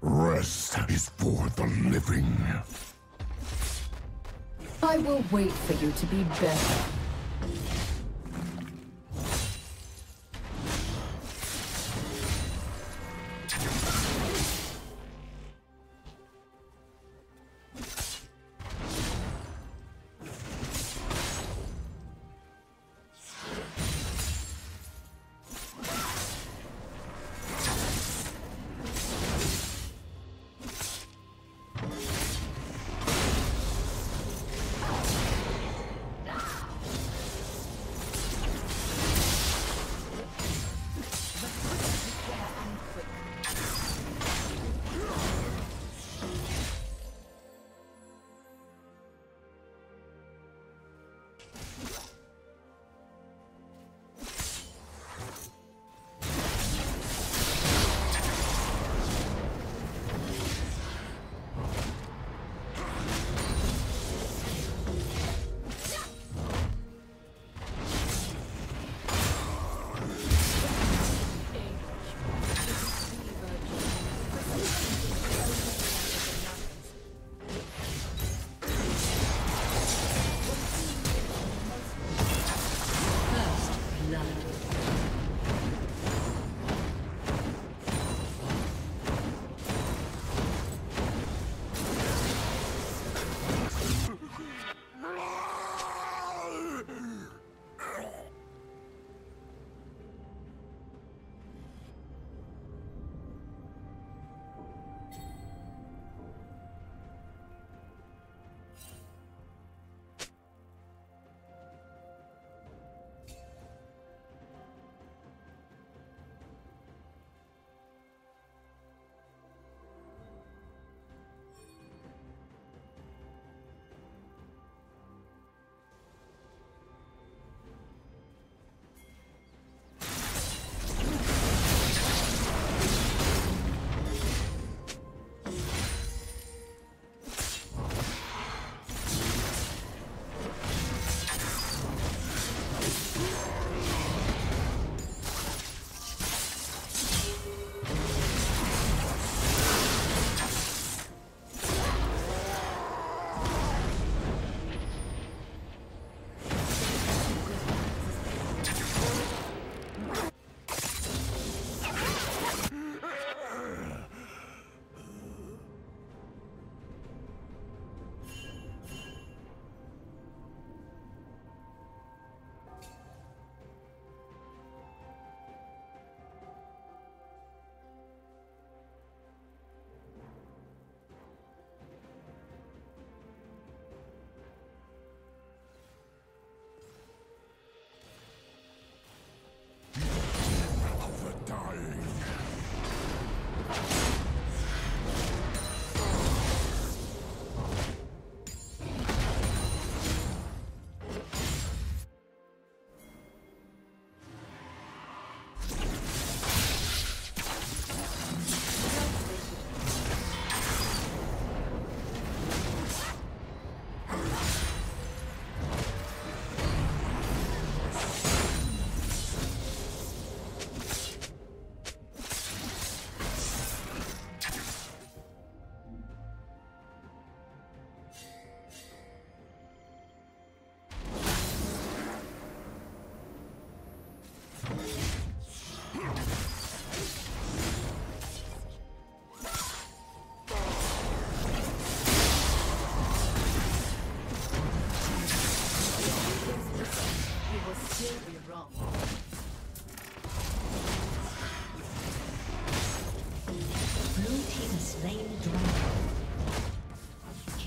Rest is for the living. I will wait for you to be better.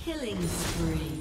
Killing spree.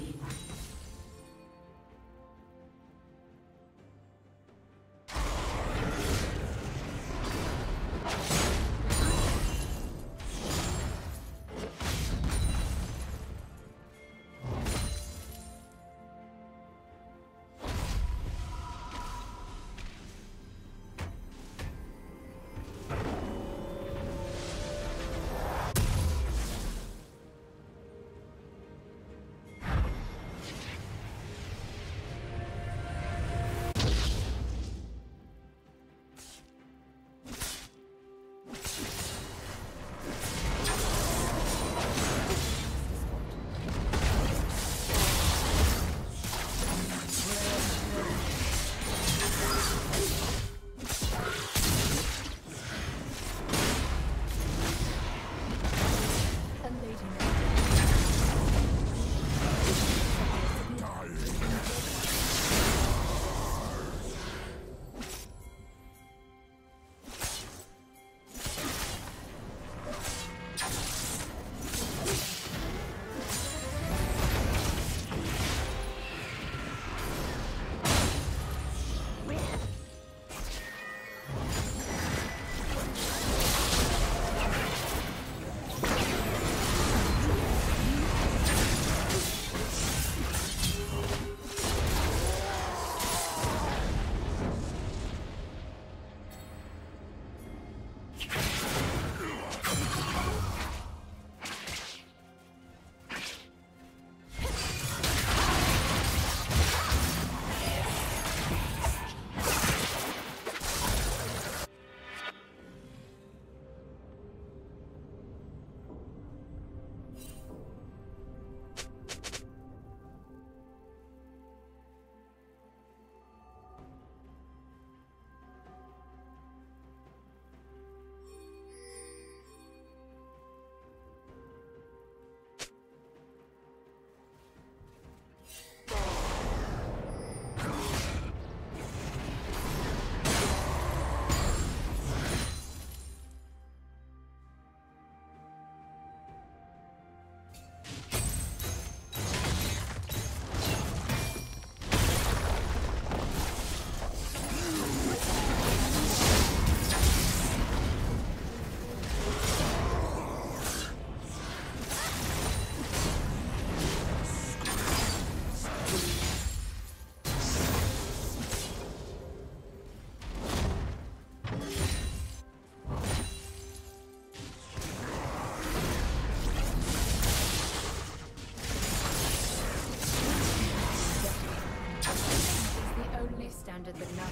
landed the nut.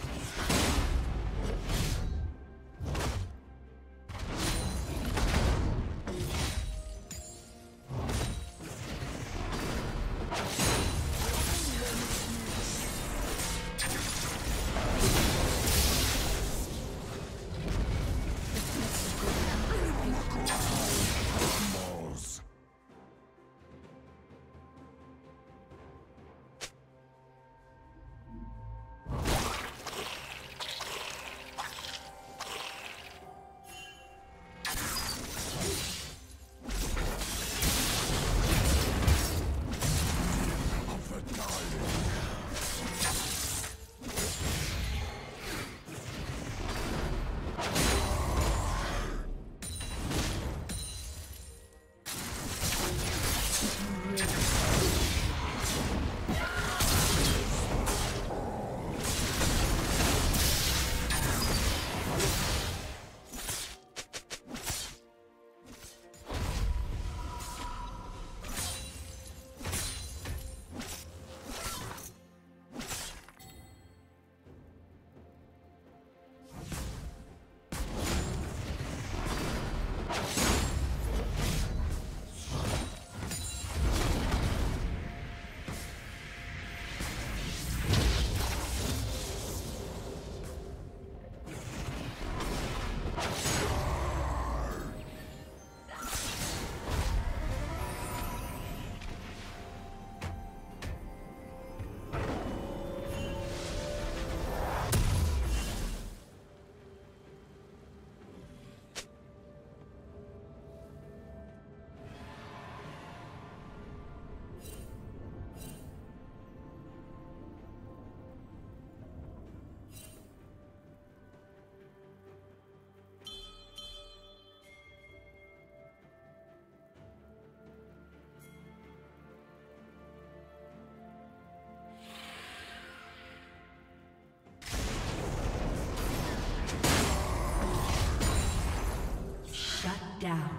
Down.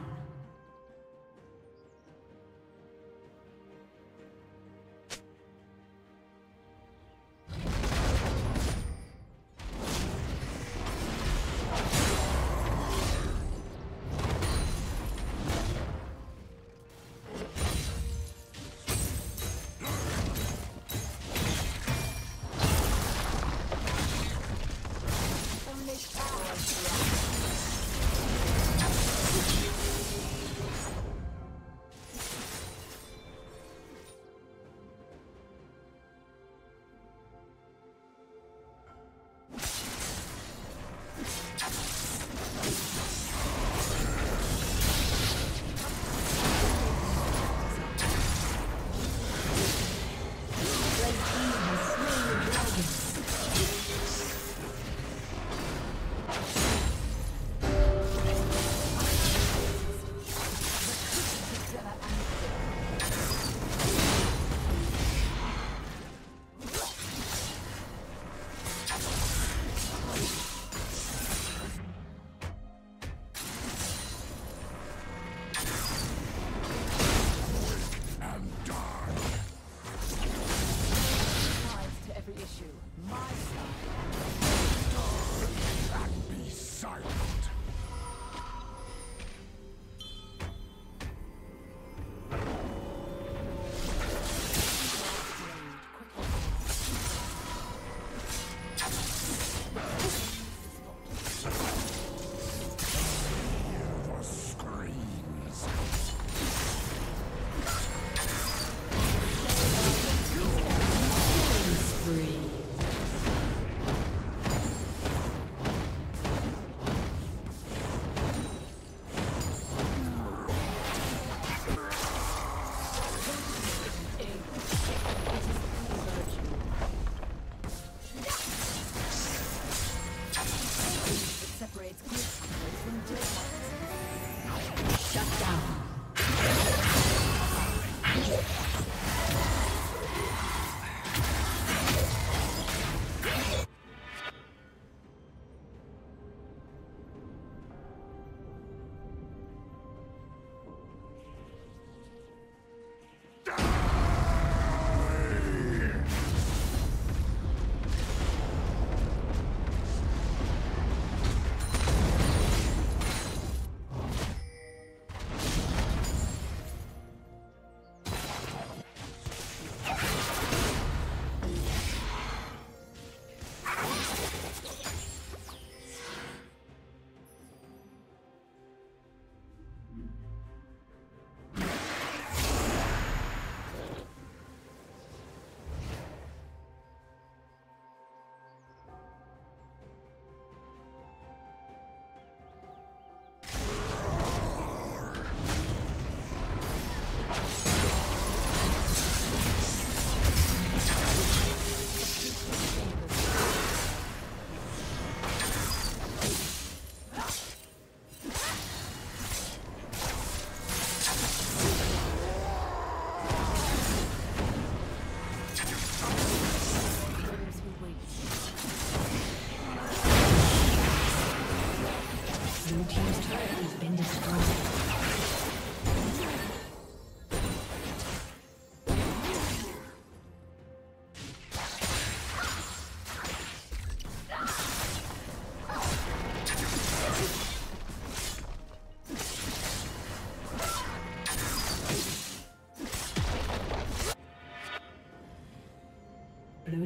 Blue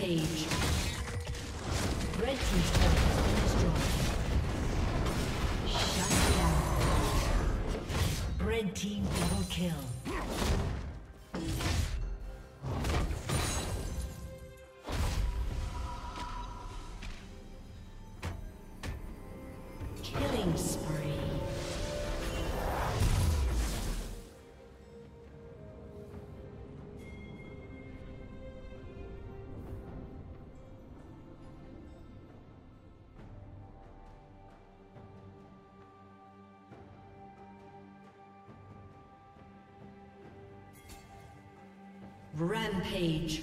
Page. Red team's turret has been destroyed. Shut down. Red team double kill. Rampage.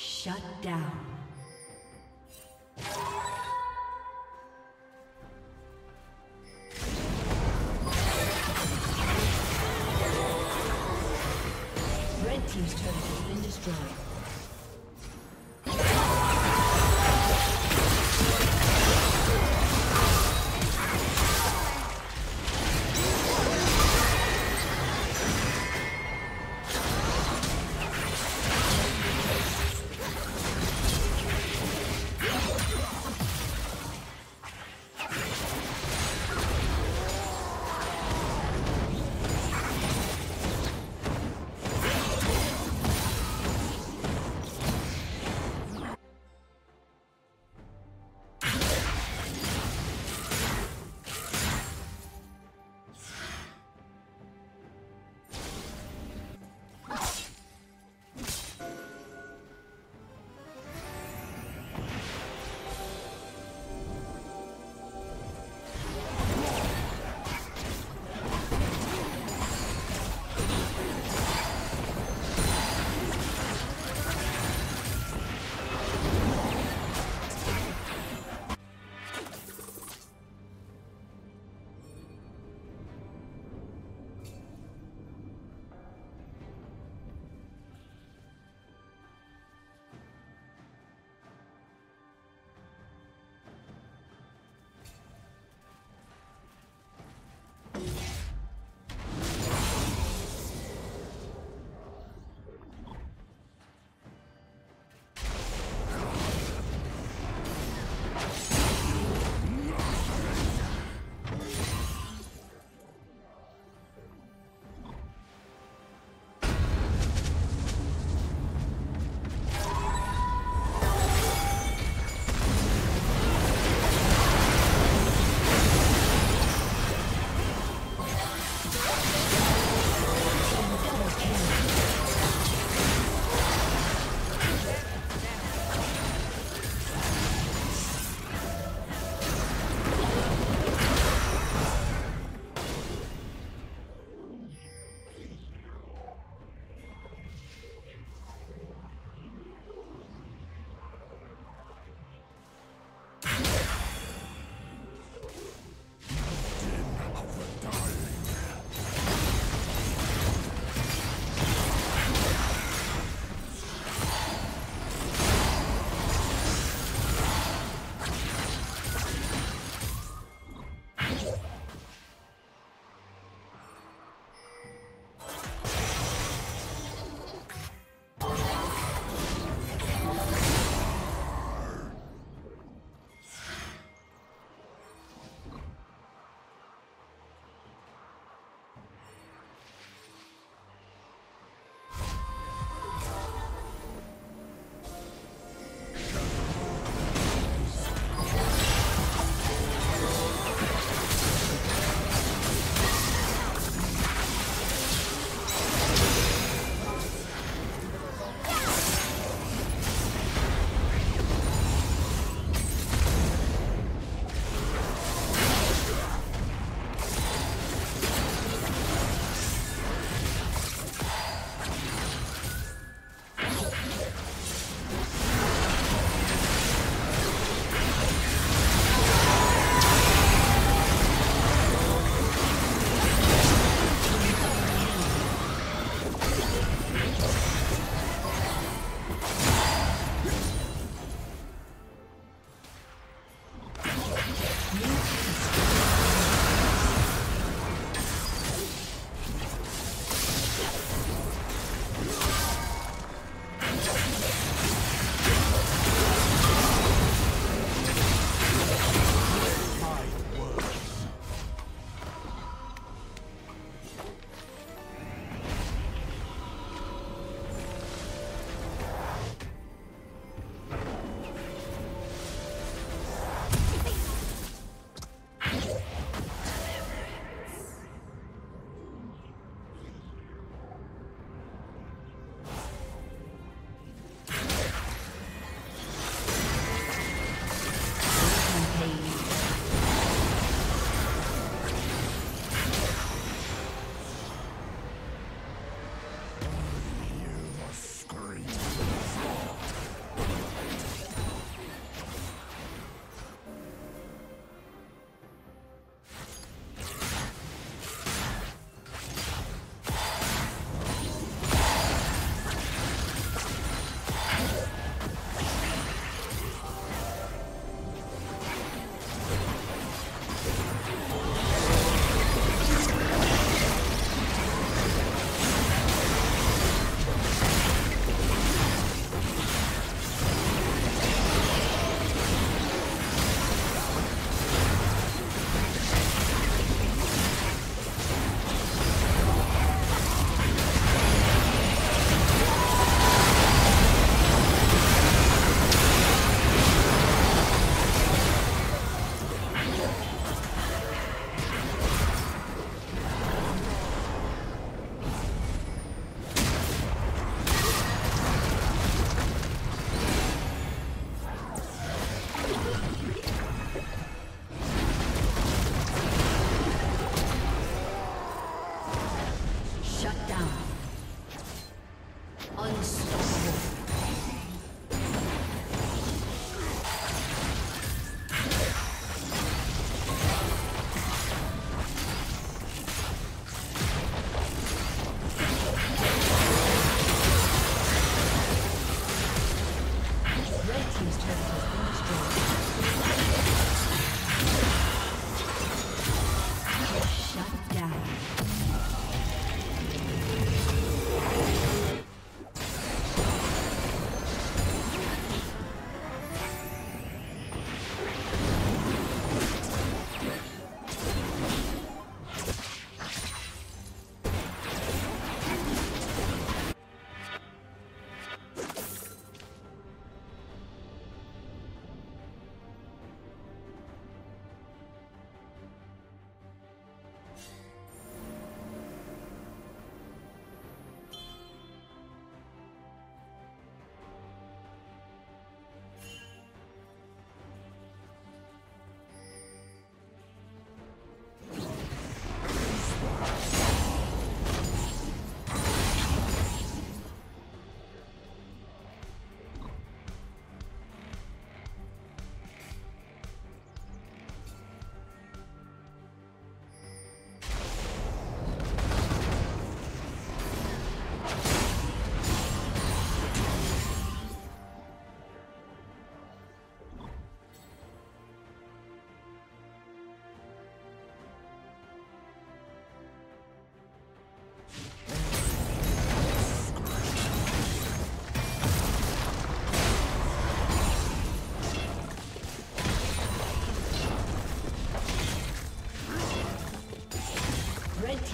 Shut down. Red team's turret has been destroyed.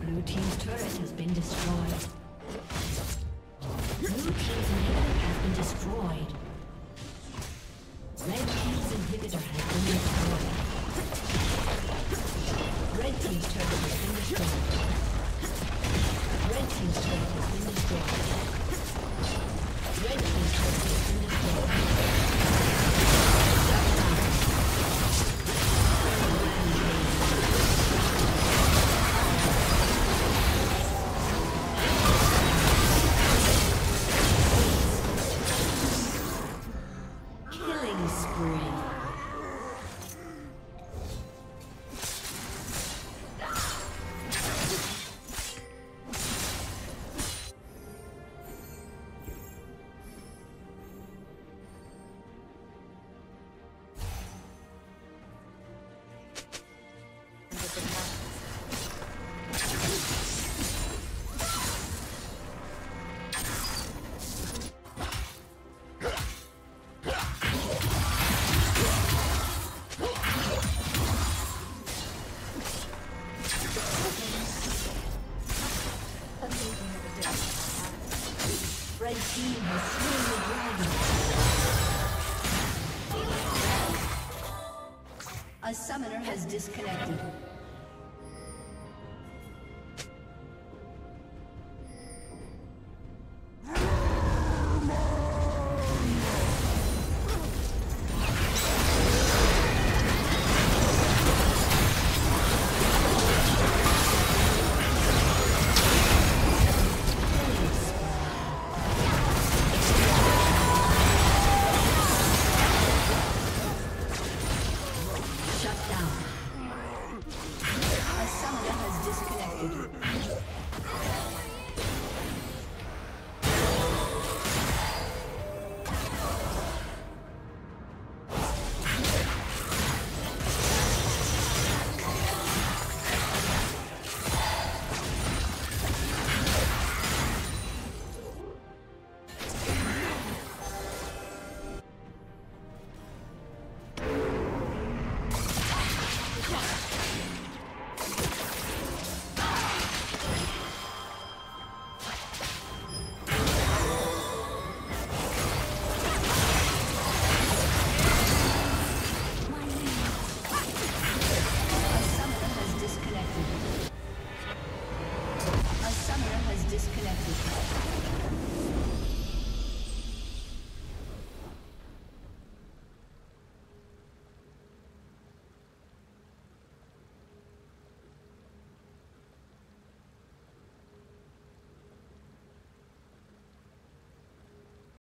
Blue team's turret has been destroyed. A summoner has disconnected.